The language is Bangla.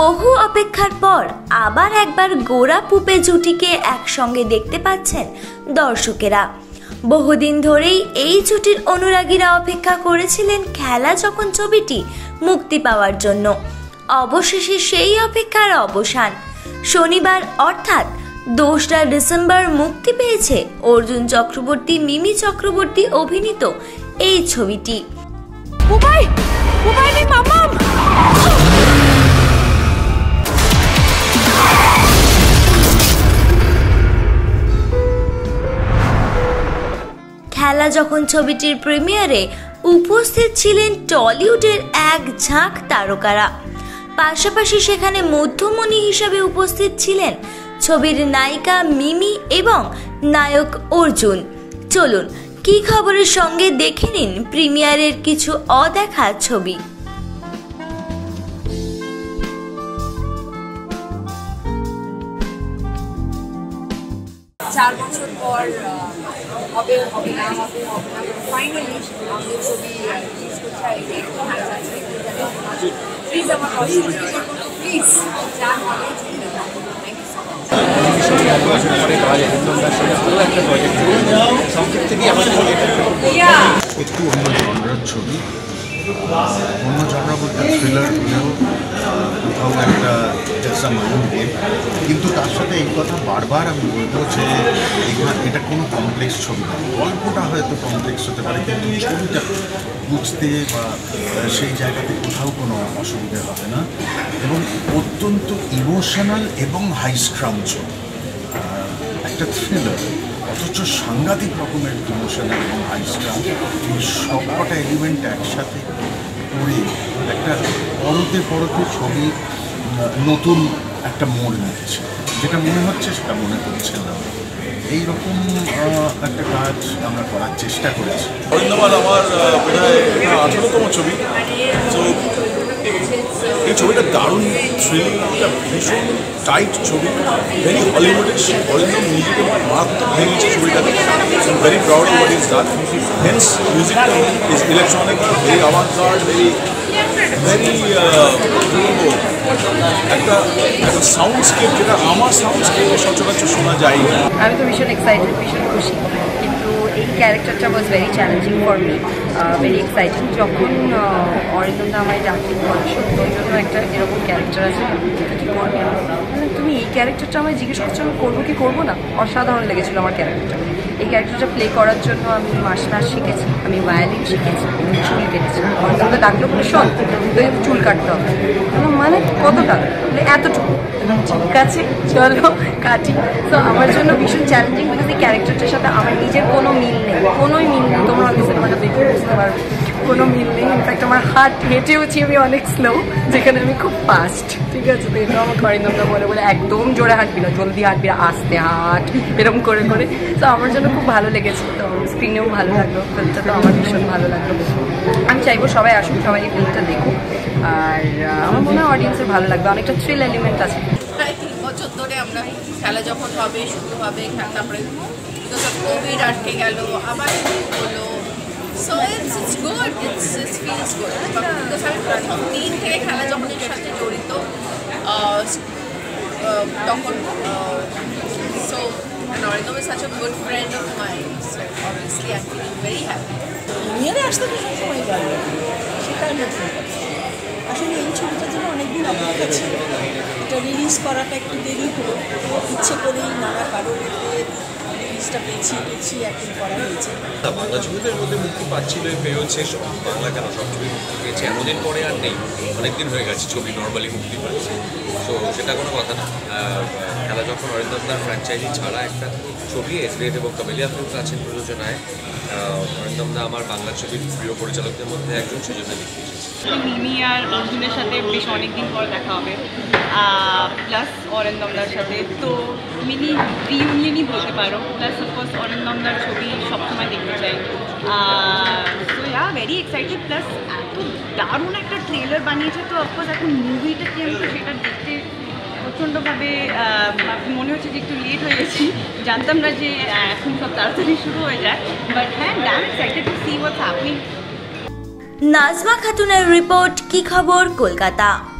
বহু অপেক্ষার পর আবার একবার গোরা পুপে জুটিকে একসঙ্গে দেখতে পাচ্ছেন দর্শকেরা। বহুদিন ধরেই এই জুটির অনুরাগীরা অপেক্ষা করেছিলেন খেলা যখন ছবিটি মুক্তি পাওয়ার জন্য। অবশেষে সেই অপেক্ষার অবসান। শনিবার অর্থাৎ ২রা ডিসেম্বর মুক্তি পেয়েছে অর্জুন চক্রবর্তী মিমি চক্রবর্তী অভিনীত এই ছবিটি। খেলা যখন ছবিটির প্রিমিয়ারে উপস্থিত ছিলেন টলিউডের এক ঝাঁক তারকারা। পাশাপাশি সেখানে মধ্যমণি হিসাবে উপস্থিত ছিলেন ছবির নায়িকা মিমি এবং নায়ক অর্জুন। চলুন কি খবরের সঙ্গে দেখে নিন প্রিমিয়ারের কিছু অদেখা ছবি। একটু অন্য জনরার ছবি, অন্য জনরা বলতে থ্রিলার হলেও কোথাও একটা সামান্য দেব, কিন্তু তার সাথে এই কথা বারবার আমি বলবো যে এটা কোনো কমপ্লেক্স ছবি না। গল্পটা হয়তো কমপ্লেক্স হতে পারে, কিন্তু ছবিটা বুঝতে বা সেই জায়গাতে কোথাও কোনো অসুবিধা হবে না, এবং অত্যন্ত ইমোশনাল এবং হাইস্ট্রাম ছবি, একটা থ্রিলার অথচ সাংঘাতিক রকমের ইমোশনাল এবং হাইস্ট্রাম। এই সবকটা এলিমেন্ট একসাথে করে একটা পরতে পরতে ছবি নতুন একটা মোড় নিচ্ছে, যেটা মনে হচ্ছে সেটা মনে করছে না। এইরকম একটা কাজ আমরা করার চেষ্টা করেছি। ধন্যবাদ। আমার প্রায় 18তম ছবি। এই ছবিটা দারুণ থ্রিলিং, একটা ভীষণ টাইট ছবি, ভেরি হলিউডের। অরিন্দম নিজেকে মারাত্মক ভেঙেছে ছবিটাকে। Very proud of what is done. Hence music is electronic, very আওয়াজদার, ভেরি ভেরি একটা সাউন্ডস্কেপ, যেটা আমার সাউন্ডস্কেপে সচরাচর শোনা যায় না। আমি তো ভীষণ এক্সাইটেড, ভীষণ খুশি, কিন্তু এই ক্যারেক্টারটা was very challenging for me, very exciting. যখন অরিন্দমদা আমায় ডাকি, সত্যের জন্য একটা এরকম ক্যারেক্টার আছে, কি করবে তুমি এই ক্যারেক্টারটা আমায় জিজ্ঞেস করছো আমি করবো কি করবো না। অসাধারণ লেগেছিলো আমার ক্যারেক্টারটা। এই ক্যারেক্টারটা প্লে করার জন্য আমি মার্শাল আর্ট শিখেছি, আমি ভায়োলিন শিখেছি, চুল কেটেছি। অরিন্দমদা ডাকলো ভীষণ চুল কাটতে হবে, মানে কতটা এতটুকু, ঠিক আছে চলো কাটি। তো আমার জন্য ভীষণ চ্যালেঞ্জিং, বিকজ এই ক্যারেক্টারটার সাথে আমার নিজের কোনো মিল নেই, কোনোই মিল নেই। তোমরা অনেক সিনেমাটা দেখে বুঝতে পারবে কোনো মিল নেই। ইনফ্যাক্ট আমার হাত হেঁটেওছি আমি অনেক স্লো, যেখানে আমি খুব ফাস্ট, ঠিক আছে। তো এটা আমার অরিন্দমদা বলে বলে একদম জোরে হাঁটবি না, জলদি হাঁটবি, আস্তে হাঁট, এরকম করে করে। তো আমার জন্য খুব ভালো লেগেছে, তো স্ক্রিনেও ভালো লাগলো ফিল্মটা, তো আমার ভীষণ ভালো লাগলো। আমি চাইবো সবাই আসুন, সবাই এই ফিল্মটা দেখুক, আর আমার মনে হয় অডিয়েন্সের ভালো লাগবে। অনেকটা থ্রিল এলিমেন্ট আছে। প্রায় 3 বছর ধরে আমরা খেলা যখন হবে শুরু হবে, তারপরে কোভিড আটকে গেল, আবার হলো। So it's good, it's feels good. আমি প্রথম দিন থেকে খেলা যখন এর সাথে জড়িত তখন, so Arindam is such a good friend of mine, so obviously I'm feeling very happy. নিয়ে আসতে ভীষণ সময় লাগবে, সেটাই আসলে এই ছবিটার জন্য অনেকদিন অপেক্ষা ছিল। এটা রিলিজ করাটা একটু দেরি হলো, ইচ্ছে করেই নানা কারণে রিলিজটা পেছিয়ে এখন করা হয়েছে। বাংলা ছবিতে মধ্যে মুক্তি পাচ্ছিল, পেয়েছে, সব বাংলা কেন সব ছবি মুক্তি পেয়েছে। এতদিন পরে আর নেই, অনেকদিন হয়ে গেছে ছবি নর্মালি মুক্তি পাচ্ছে, তো সেটা কোনো কথা না। খেলা যখন অরিন্দমদার ফ্র্যাঞ্চাইজি ছাড়া একটা ছবি এসবিএড এবং কামেলিয়া ফিল্মস আছে প্রযোজনায়। অরিন্দমদা আমার বাংলা ছবির প্রিয় পরিচালকদের মধ্যে একজন, সেজন্য লিখতে এসেছে। মিমি আর অর্জুনের সাথে বেশ অনেকদিন পর দেখা হবে, প্লাস অরিন্দমদার সাথে, তো মিনি রিউনিয়নই বলতে পারো। প্লাস অফকোর্স অরিন্দমদার ছবি সবসময় দেখতে চাই, তো ইয়া ভেরি এক্সাইটেড। প্লাস এত দারুণ একটা ট্রেলার বানিয়েছে, তো অফকোর্স এখন মুভিটা কি আমি তো সেটা দেখতে প্রচণ্ডভাবে মনে হচ্ছে যে একটু লেট হয়ে গেছি, জানতাম না যে এখন সব তাড়াতাড়ি শুরু হয়ে যায়, বাট হ্যাঁ damn excited to see what's happening. Najma খাতুনের রিপোর্ট, কি খবর কলকাতা।